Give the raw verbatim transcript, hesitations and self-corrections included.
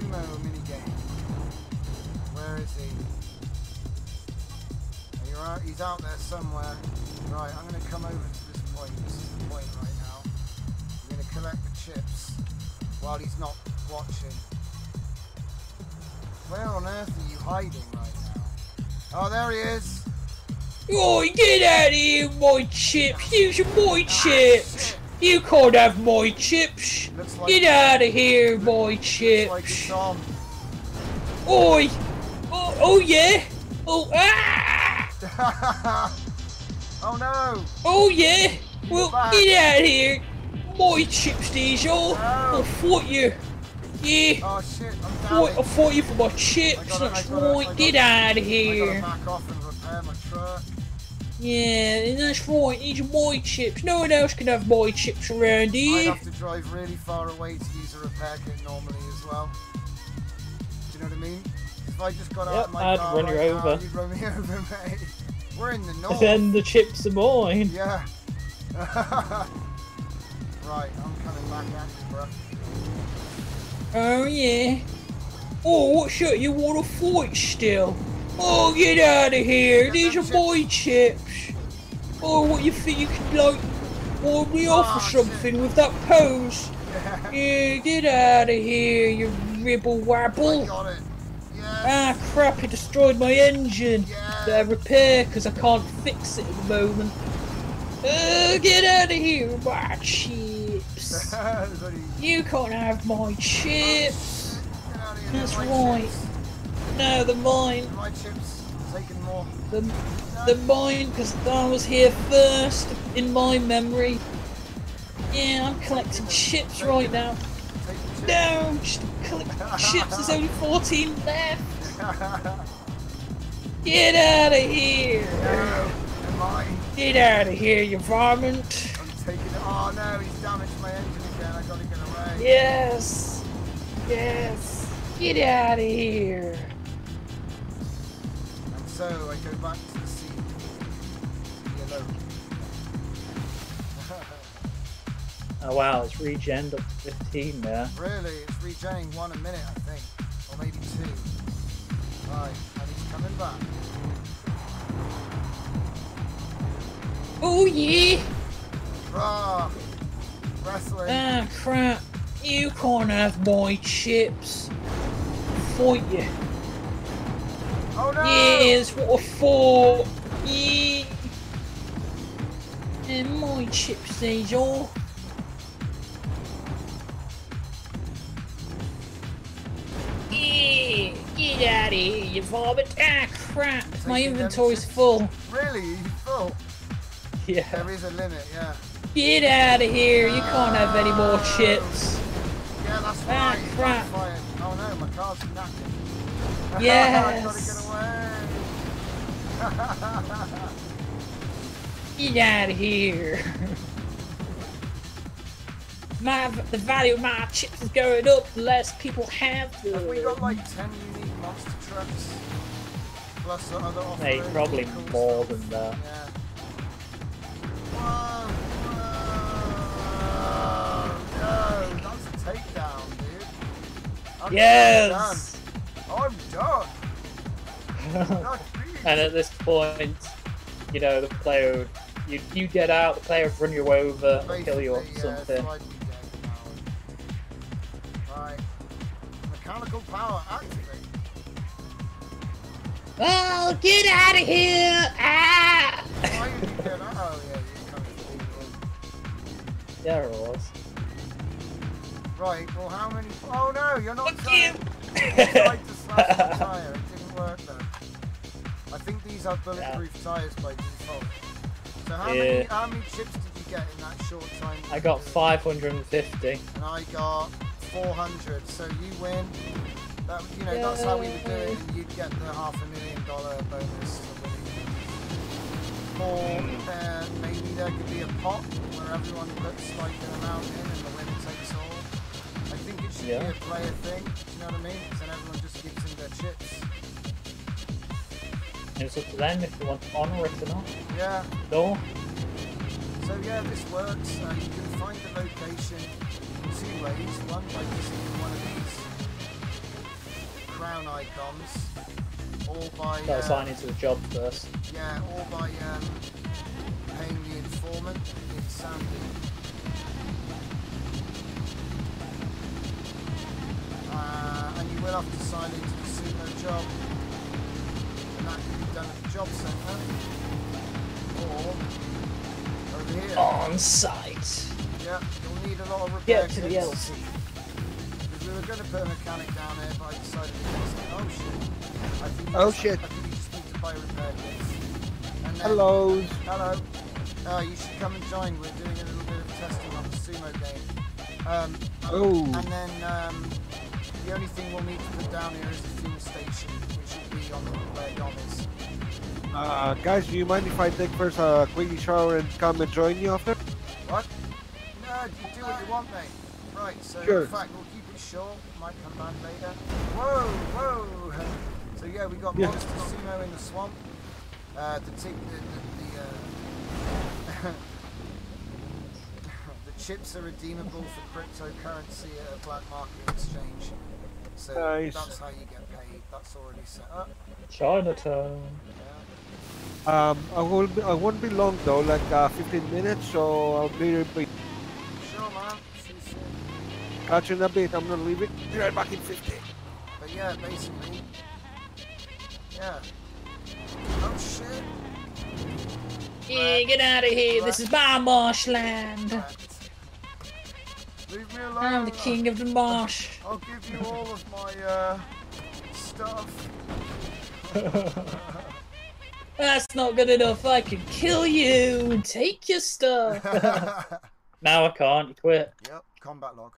sumo mini game. Where is he? You're out, he's out there somewhere. Right, I'm going to come over to this point. This is the point right now. I'm going to collect the chips while he's not watching. Where on earth are you hiding right now? Oh, there he is. Oh, get out of here, my chips. These are my chips. You can't have my chips. Like get out of here, my chips. Like it's on. Oi. Oh, oh, yeah. Oh, ah. Oh, no. Oh, yeah. You're well, back. Get out of here. My chips, these are. No. I thought you. Yeah. Oh, shit. I'm down. I fought you for my chips. Gotta, that's right. Gotta, get out of here. I gotta back off and repair my truck. Yeah, that's right, these are my chips. No one else can have my chips around here. I'd have to drive really far away to use a repair kit normally as well. Do you know what I mean? If I just got yep, out of my I'd car, run you right over. Now, you'd run me over, mate. We're in the north. Then the chips are mine. Yeah. Right, I'm coming back at you, bro. Oh, yeah. Oh, what shirt? You want to fight still? Oh, get out of here! Get These are chips. My chips! Oh, what you think you could, like, warn me off or something shit. With that pose? Yeah, yeah get out of here, you ribble-wabble! I got it. Yes. Ah, crap, it destroyed my engine! Yes. Uh, repair, because I can't fix it at the moment. Oh, get out of here, my chips! You can't have my chips! Oh, get out of here. That's my right. Chips. No, the mine. My chips, taking more. The, no. the mine, because I was here first in my memory. Yeah, I'm collecting chips taking, right now. Chips. No, just collecting chips. There's only fourteen left. Get out of here! No, the mine. Get out of here, you varmint! I'm taking. Oh no, he's damaged my engine again. I gotta get away. Yes, yes. Get out of here. So I go back to the sea. Yellow. Oh wow, it's regen up to fifteen now. Really? It's regening one a minute, I think. Or maybe two. Right, and he's coming back. Oh yeah! Rah! Wrestling! Ah crap! You can't have my chips. Fight you. Oh no! Yes, what a four! Yeah. And my chips, these are. Yeah! Get out of here, you varmint! Ah, crap! My inventory's full. Really? Full? Yeah. There is a limit, yeah. Get out of here, you can't have any more chips. Yeah, that's ah, right. crap. Oh no, my car's knackered. Yes! I gotta get away! Get out of here! My, the value of my chips is going up, the less people have them. Have we got like ten unique monster trucks? Plus the other off-road vehicles? Hey, probably more than that. Yeah. Whoa! Whoa! No! That's a takedown, dude! I'm yes! I'm done. And at this point, you know, the player would, you you get out, the player would run you over, or kill you or yeah, something. So right. Mechanical power activate. Oh, get out of here! Ah! Why did you get out? Oh yeah, you can't see it. Yeah, it was. Right. Well, how many? Oh no, you're not. Fuck you! I tried to slash the tyre, it didn't work though. I think these are bulletproof yeah. tyres by default. So how, yeah. many, how many chips did you get in that short time? I got five hundred fifty. And I got four hundred, so you win. That, you know, yeah. that's how we would do it, and you'd get the half a million dollar bonus. Or uh, maybe there could be a pot where everyone puts like an amount in and the winner takes all. I think it should yeah. be a player thing, do you know what I mean? Because then everyone just gives them their chips. And it's up to them if they want to honour it or not. Yeah. No. So yeah, this works. Uh, you can find the location two ways. One by using one of these. down icons, or by... Got to sign into the job first. Yeah, or by um, paying the informant in Sandy. Uh, and you will have to sign into the Sumo job. And that can be done at the job centre. Or over here. On site. Yeah, you'll need a lot of repair kits. Get to the L C. We were going to put a mechanic down here, but I decided against it. Oh shit. I think oh shit. I think you just need to buy repair kits. Hello. Hello. Uh, you should come and join. We're doing a little bit of testing on the Sumo game. Um, oh. And then um, the only thing we'll need to put down here is the fuel station, which should be on the way on this. Uh, guys, do you mind if I take first a quick shower and come and join you after? What? No, you do what you want, mate. Right, so sure. In fact, we'll keep it short. Might come back later. Whoa, whoa! So yeah, we got yeah. Monster Sumo in the swamp. Uh, the t the the, uh, the chips are redeemable for cryptocurrency at a black market exchange. So nice. That's how you get paid. That's already set up. Chinatown. Yeah. Um, I will. Be, I won't be long though. Like uh, fifteen minutes, so I'll be repeat. Sure, man. Catch you in a bit, I'm gonna leave it. Be right back in fifty. But yeah, basically. Yeah. Oh shit. Yeah, right. Get out of here. Right. This is my marshland. Right. Leave me alone. I'm the king of the marsh. I'll give you all of my uh, stuff. That's not good enough. I can kill you and take your stuff. Now I can't. Quit. Yep, combat log.